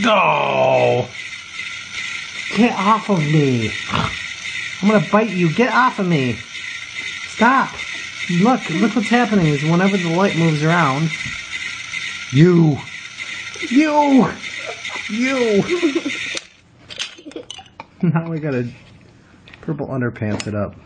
No! Get off of me. I'm gonna bite you. Get off of me. Stop. Look what's happening is whenever the light moves around. You! Now we gotta purple underpants it up.